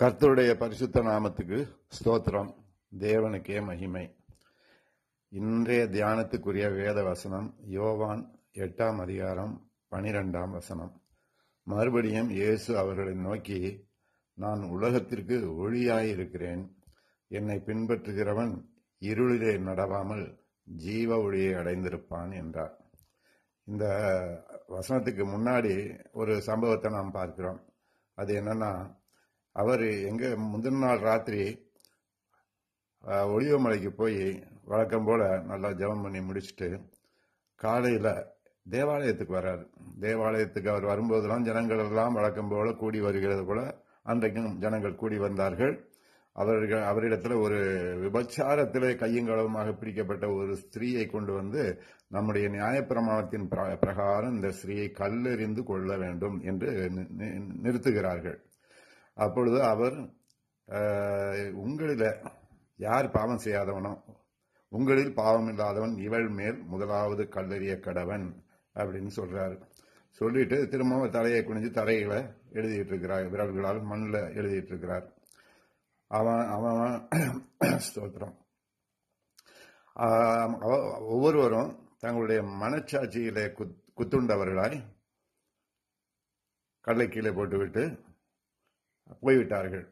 கர்த்தருடைய பரிசுத்த நாமத்துக்கு ஸ்தோத்திரம். தேவனுக்கே மகிமை. இன்றைய தியானத்துக்குரிய வேத வசனம் யோவான் 8:12. மறுபடியும் இயேசு அவர்களை நோக்கி, நான் உலகத்திற்கு ஒளியாயிருக்கிறேன், என்னை பின்பற்றுகிறவன் இருளிலே நடவாமல் ஜீவ ஒளியை அடைந்திருப்பான் என்றார். இந்த வசனத்துக்கு முன்னாடி ஒரு சம்பவத்தை நாம் பார்க்கிறோம். அது என்னன்னா, அவர் முந்தின நாள் ராத்திரி ஒளிவமலைக்கு போய் வழக்கம் போல நல்லா ஜெபம் பண்ணி முடிச்சுட்டு காலையில் தேவாலயத்துக்கு வர்றாரு. தேவாலயத்துக்கு அவர் வரும்போதெல்லாம் ஜனங்கள் எல்லாம் வழக்கம் போல கூடி வருகிறது போல அன்றைக்கும் ஜனங்கள் கூடி வந்தார்கள். அவரிடத்துல ஒரு விபச்சாரத்திலே கையங்களவுமாக பிடிக்கப்பட்ட ஒரு ஸ்திரீயை கொண்டு வந்து, நம்முடைய நியாயப்பிரமாணத்தின் பிரகாரம் இந்த ஸ்திரீயை கல்லெறிந்து கொள்ள வேண்டும் என்று நிறுத்துகிறார்கள். அப்பொழுது அவர், உங்களில் யார் பாவம் செய்யாதவனோ, உங்களில் பாவம் இல்லாதவன் இவள் மேல் முதலாவது கல்லெறிய கடவன் அப்படின்னு சொல்றாரு. சொல்லிட்டு திரும்பவும் தலையை குனிஞ்சு தரையில எழுதிட்டு இருக்கிறார், விரல்களால் மண்ணில் எழுதிட்டு இருக்கிறார். அவன் ஸ்தோத்திரம், ஒவ்வொருவரும் தங்களுடைய மனச்சாட்சியிலே குத்துண்டவர்களாய் கல்லை கீழே போட்டுவிட்டு போய்விட்டார்கள்.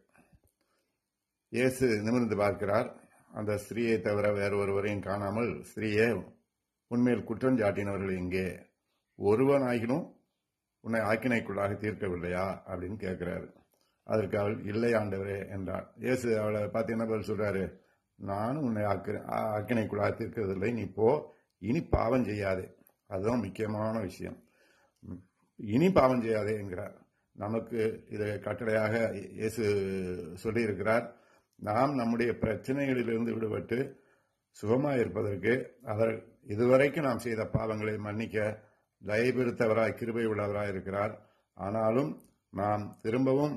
இயேசு நிமிர்ந்து பார்க்கிறார். அந்த ஸ்திரீயை தவிர வேறு ஒருவரையும் காணாமல், ஸ்திரீயே, உண்மையில் குற்றஞ்சாட்டினவர்கள் இங்கே, ஒருவனாகினும் உன்னை ஆக்கினைக்குள்ளாக தீர்க்கவில்லையா அப்படின்னு கேட்கிறாரு. அதற்கு அவள், இல்லை ஆண்டவரே என்றார். இயேசு அவளை பார்த்து என்ன பதில் சொல்றாரு? நானும் உன்னை ஆக்கினைக்குள்ளாக தீர்க்கவில்லை, நீ போ, இனி பாவம் செய்யாதே. அதுதான் முக்கியமான விஷயம். இனி பாவம் செய்யாதே என்கிறார். நமக்கு இதை கட்டளையாக இயேசு சொல்லியிருக்கிறார். நாம் நம்முடைய பிரச்சனைகளிலிருந்து விடுபட்டு சுகமாக இருப்பதற்கு அவர் இதுவரைக்கும் நாம் செய்த பாவங்களை மன்னிக்க தயபெருத்தவராய் கிருபை உள்ளவராய் இருக்கிறார். ஆனாலும் நாம் திரும்பவும்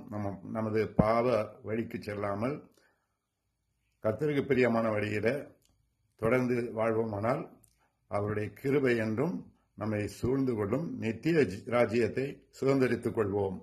நமது பாவ வழிக்கு செல்லாமல் கர்த்தருக்கு பிரியமான வழியில தொடர்ந்து வாழ்வோமானால் அவருடைய கிருபை என்றும் நம்மை சூழ்ந்து கொள்ளும் நித்திய ராஜ்யத்தை சுதந்திரித்துக் கொள்வோம்.